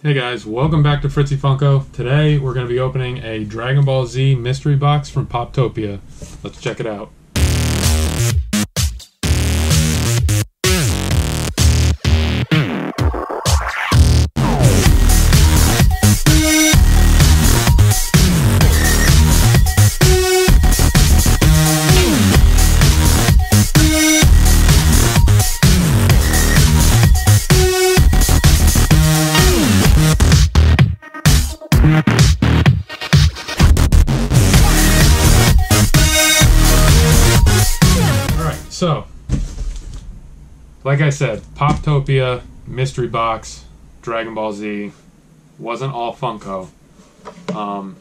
Hey guys, welcome back to Fritzy Funko. Today we're going to be opening a Dragon Ball Z mystery box from Poptopia. Let's check it out. So, like I said, Poptopia, mystery box, Dragon Ball Z, wasn't all Funko. Got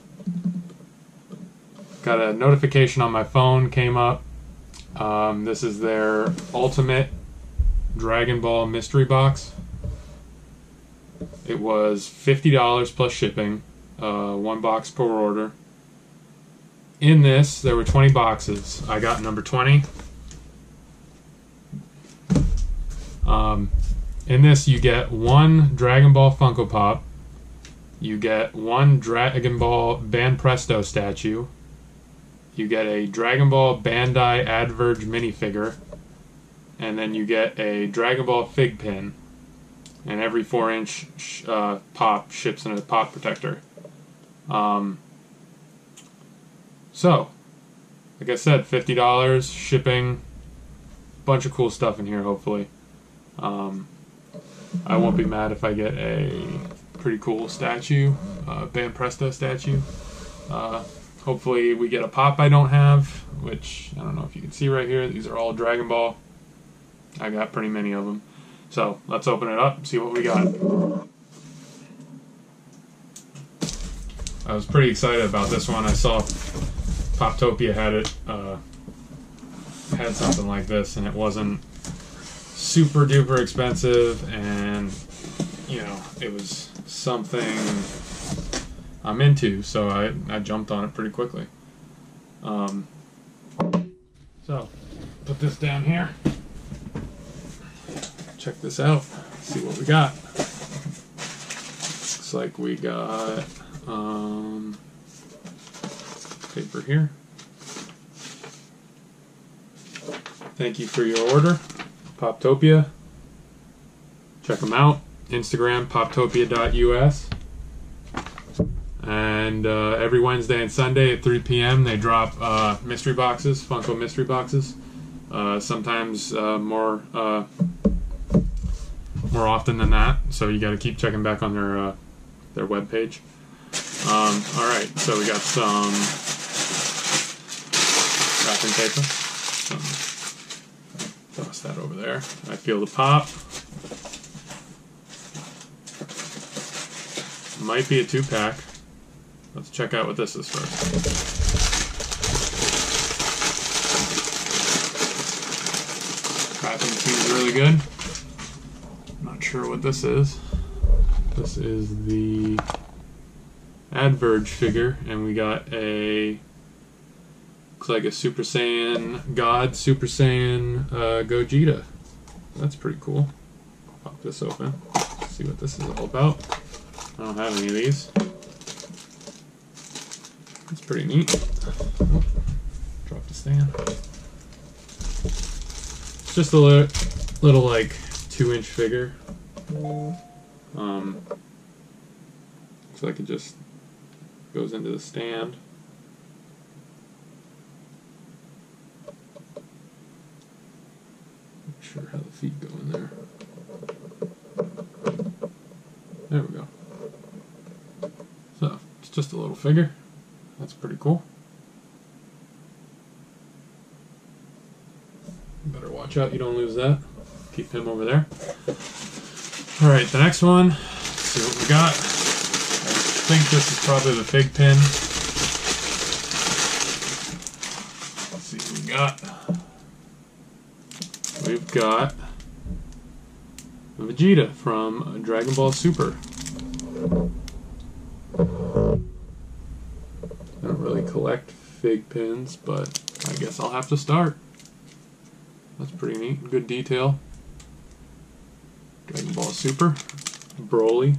a notification on my phone, came up. This is their ultimate Dragon Ball mystery box. It was $50 plus shipping, one box per order. In this, there were 20 boxes. I got number 20. In this, you get one Dragon Ball Funko Pop, you get one Dragon Ball Banpresto statue, you get a Dragon Ball Bandai Adverge minifigure, and then you get a Dragon Ball Fig Pin, and every 4-inch pop ships in a pop protector. So, like I said, $50, shipping, bunch of cool stuff in here, hopefully. I won't be mad if I get a pretty cool statue, Banpresto statue. Hopefully we get a pop I don't have, which I don't know if you can see right here. These are all Dragon Ball. I got pretty many of them. So let's open it up and see what we got. I was pretty excited about this one. I saw Poptopia had it, had something like this, and it wasn't super duper expensive, and you know, it was something I'm into, so I jumped on it pretty quickly. So put this down here, check this out, see what we got. Looks like we got paper here. Thank you for your order, Poptopia. Check them out. Instagram, poptopia.us. And every Wednesday and Sunday at 3 p.m. they drop mystery boxes, Funko mystery boxes. Sometimes more often than that. So you got to keep checking back on their webpage. All right, so we got some wrapping paper. Toss that over there. I feel the pop. Might be a 2-pack. Let's check out what this is first. Wrapping seems really good. Not sure what this is. This is the Adverge figure, and we got a, looks like a Super Saiyan God, Super Saiyan Gogeta. That's pretty cool. Pop this open, see what this is all about. I don't have any of these. That's pretty neat. Oh, drop the stand. It's just a little like 2-inch figure. Looks like it just goes into the stand. Sure how the feet go in there. There we go. So it's just a little figure. That's pretty cool. Better watch out you don't lose that. Keep him over there. Alright, the next one. Let's see what we got. I think this is probably the Fig Pin. Let's see what we got. We've got Vegeta from Dragon Ball Super. I don't really collect Fig Pins, but I guess I'll have to start. That's pretty neat. Good detail. Dragon Ball Super. Broly.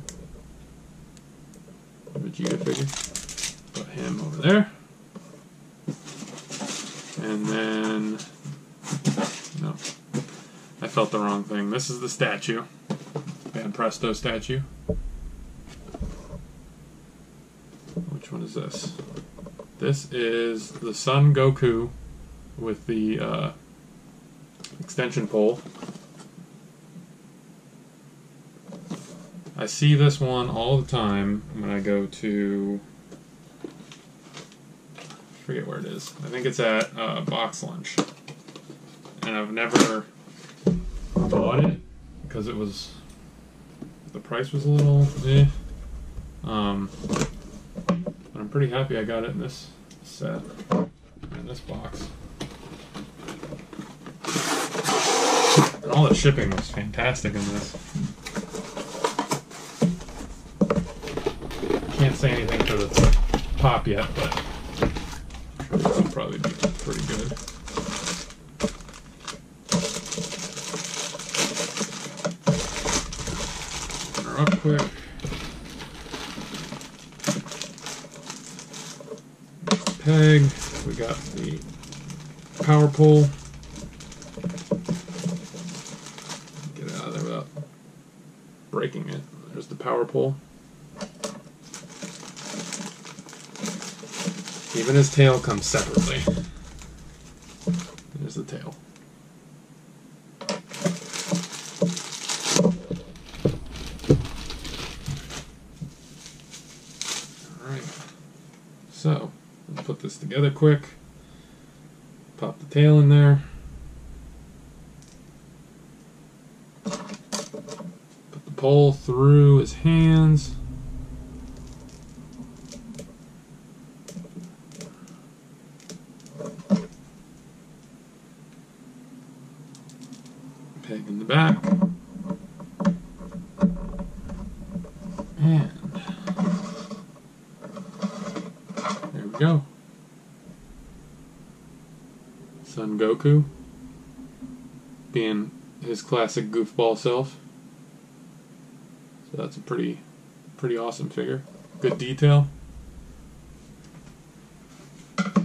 a Vegeta figure. Put him over there. And then, no, I felt the wrong thing. This is the statue, Banpresto statue. Which one is this? This is the Son Goku with the extension pole. I see this one all the time when I go to, I forget where it is. I think it's at Box Lunch, and I've never bought it because it was, the price was a little eh. But I'm pretty happy I got it in this set, in this box. And all the shipping was fantastic in this. Can't say anything for the pop yet, but this will probably be pretty good. Open her up quick. Peg. We got the power pole. Get it out of there without breaking it. There's the power pole. Even his tail comes separately. There's the tail. Alright. So, let's put this together quick. Pop the tail in there. Put the pole through his hands. Peg in the back, and there we go. Son Goku being his classic goofball self. So that's a pretty awesome figure. Good detail.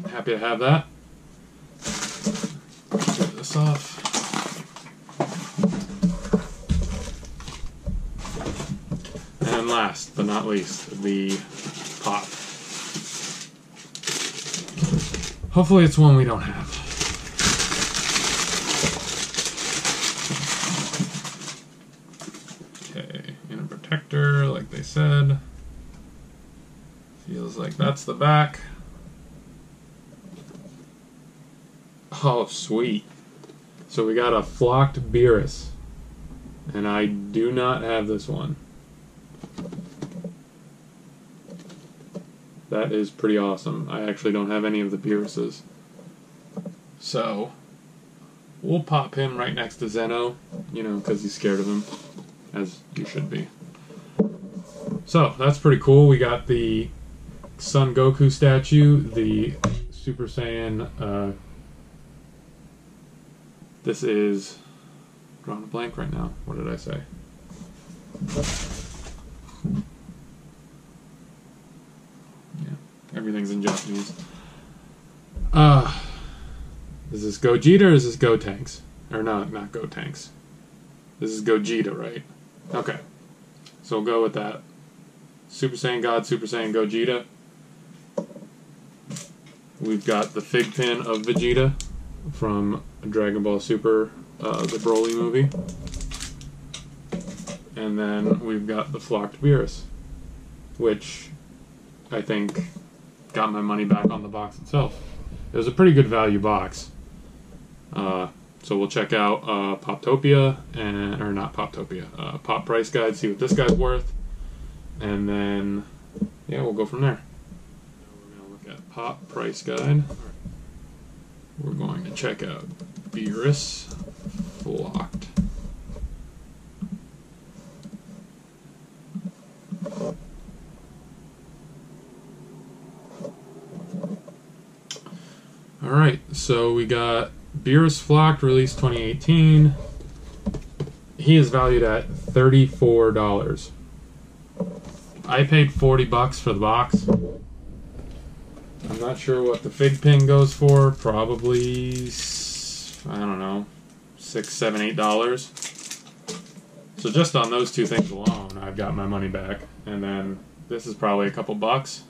Happy to have that. Get this off. And last but not least, the pop. Hopefully it's one we don't have. Okay, in a protector, like they said. Feels like that's the back. Oh, sweet. So we got a flocked Beerus. And I do not have this one. That is pretty awesome. I actually don't have any of the Beeruses. So, we'll pop him right next to Zeno, you know, because he's scared of him, as you should be. So, that's pretty cool. We got the Son Goku statue, the Super Saiyan, this is, drawing a blank right now. What did I say? Everything's in Japanese. Is this Gogeta or is this Gotenks? Or no, not Gotenks. This is Gogeta, right? Okay. So we'll go with that. Super Saiyan God, Super Saiyan Gogeta. We've got the Fig Pin of Vegeta from Dragon Ball Super, the Broly movie. And then we've got the flocked Beerus, which I think got my money back on the box itself. It was a pretty good value box. So we'll check out Poptopia, and, or not Poptopia, Pop Price Guide, see what this guy's worth. And then, yeah, we'll go from there. We're going to look at Pop Price Guide. We're going to check out Beerus Flocked. Alright, so we got Beerus Flocked, released 2018. He is valued at $34. I paid $40 for the box. I'm not sure what the Fig Pin goes for. Probably, I don't know, $6, $7, $8. So just on those two things alone, I've got my money back. And then this is probably a couple bucks.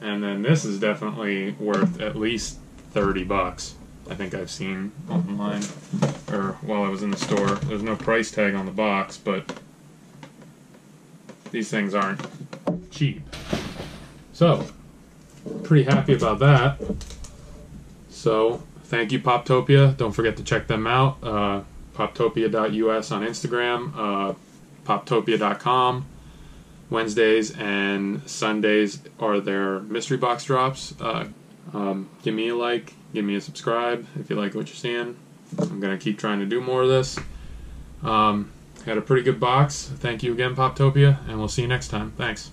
And then this is definitely worth at least $30. I think I've seen online, or while I was in the store. There's no price tag on the box, but these things aren't cheap. So, pretty happy about that. So, thank you, Poptopia. Don't forget to check them out. Poptopia.us on Instagram, Poptopia.com. Wednesdays and Sundays are their mystery box drops. Give me a like, give me a subscribe if you like what you're seeing. I'm going to keep trying to do more of this. Had a pretty good box. Thank you again, Poptopia, and we'll see you next time. Thanks.